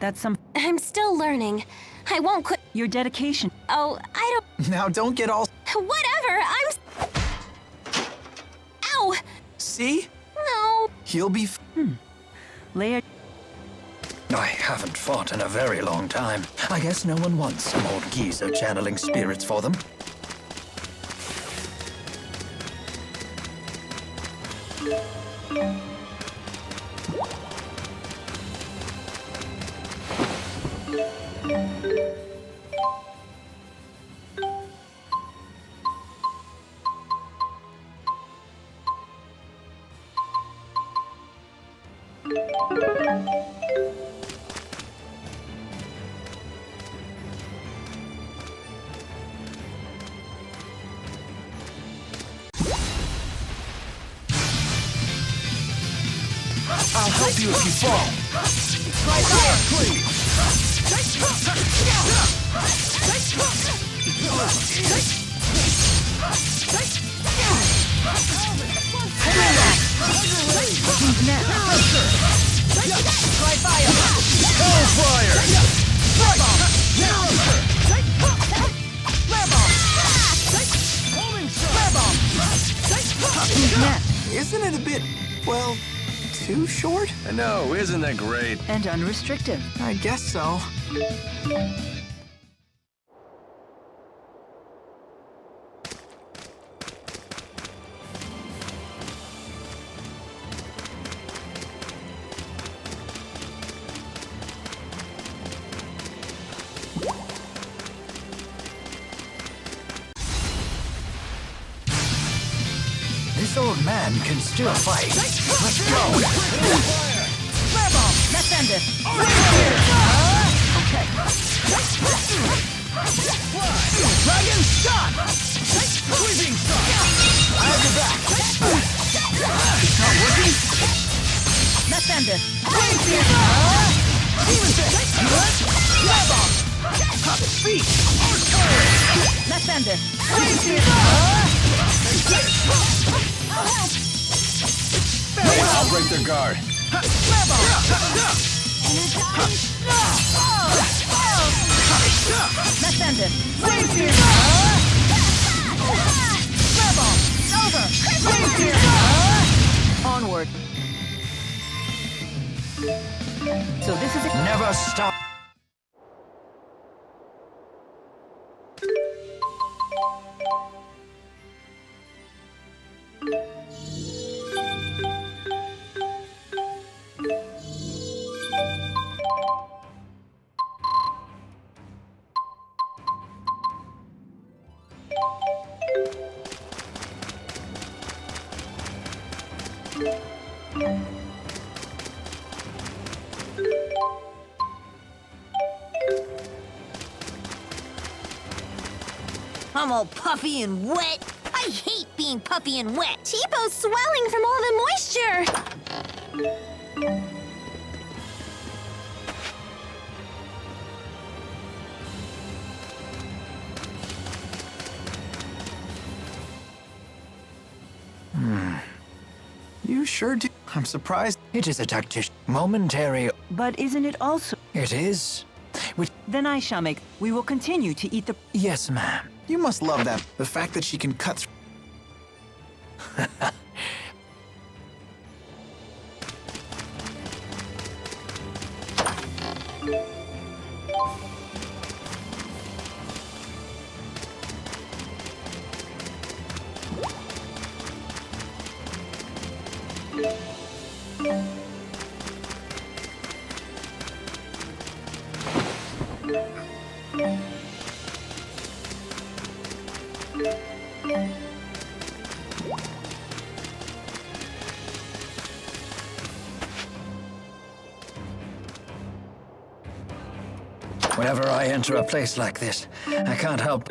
That's some... I'm still learning. I won't quit... Your dedication. Oh, I don't... Now don't get all... Whatever, I'm... Ow! See? No. He'll be... Later... I haven't fought in a very long time. I guess no one wants some old geezer channeling spirits for them. No, isn't that great? And unrestricted. I guess so. This old man can still fight. Let's go! Dragon shot! Squeezing shot! I have your back! It's not working? Defender! Crazy! Demon fist! Lab bomb! Hop feet! Defender! Crazy! Wait, I'll break their guard! Lab bomb! Onward. So this is it. Never stop. I'm all puffy and wet. I hate being puffy and wet. Teepo's swelling from all the moisture. You sure do. I'm surprised. It is a tactician. Momentary. But isn't it also? It is. Which then I shall make. We will continue to eat the. Yes, ma'am. You must love that. The fact that she can cut through. Whenever I enter a place like this, I can't help.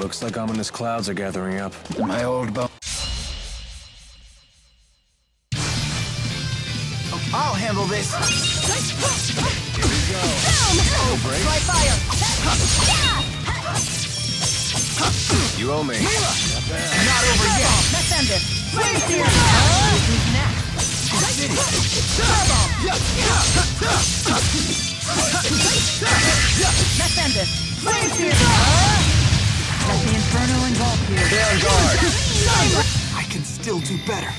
Looks like ominous clouds are gathering up. My old bone. I'll handle this. Here we go. Down. Dry fire. Yeah. You owe me. Not over yet. Let's end it. Let's end it. Let the inferno engulf here. They're on guard. I can still do better.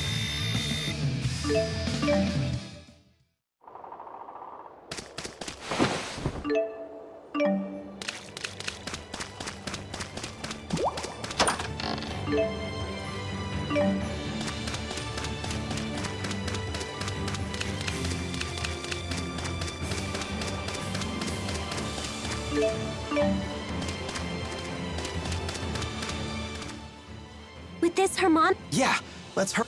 With this, Herman? Yeah, let's hurry.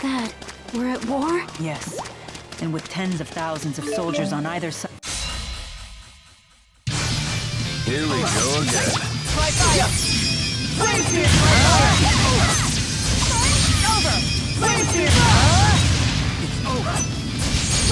That. We're at war? Yes. And with tens of thousands of soldiers on either side. Here we go again. Try fire! Flame spear! Over! Flame spear! It's over!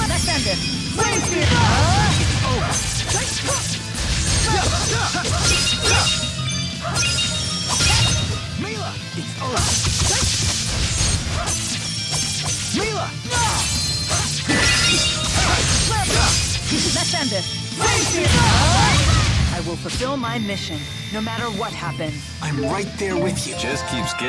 Let's end this. I will fulfill my mission, no matter what happens. I'm right there with you. Just keeps getting.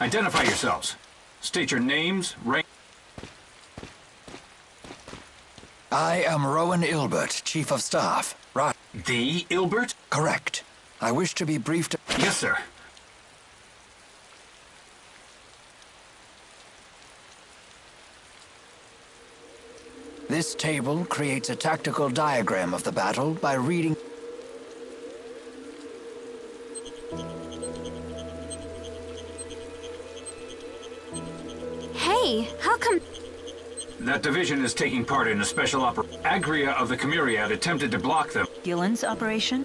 Identify yourselves. State your names, rank. I am Rowan Ilbert, Chief of Staff. Right. The Ilbert? Correct. I wish to be briefed. Yes, sir. This table creates a tactical diagram of the battle by reading. How come? That division is taking part in a special operation. Agria of the Chimeriad attempted to block them. Dylan's operation?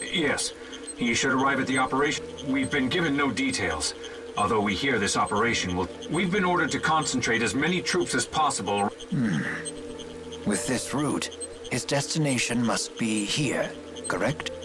Yes. He should arrive at the operation. We've been given no details. Although we hear this operation will... We've been ordered to concentrate as many troops as possible. With this route, his destination must be here, correct?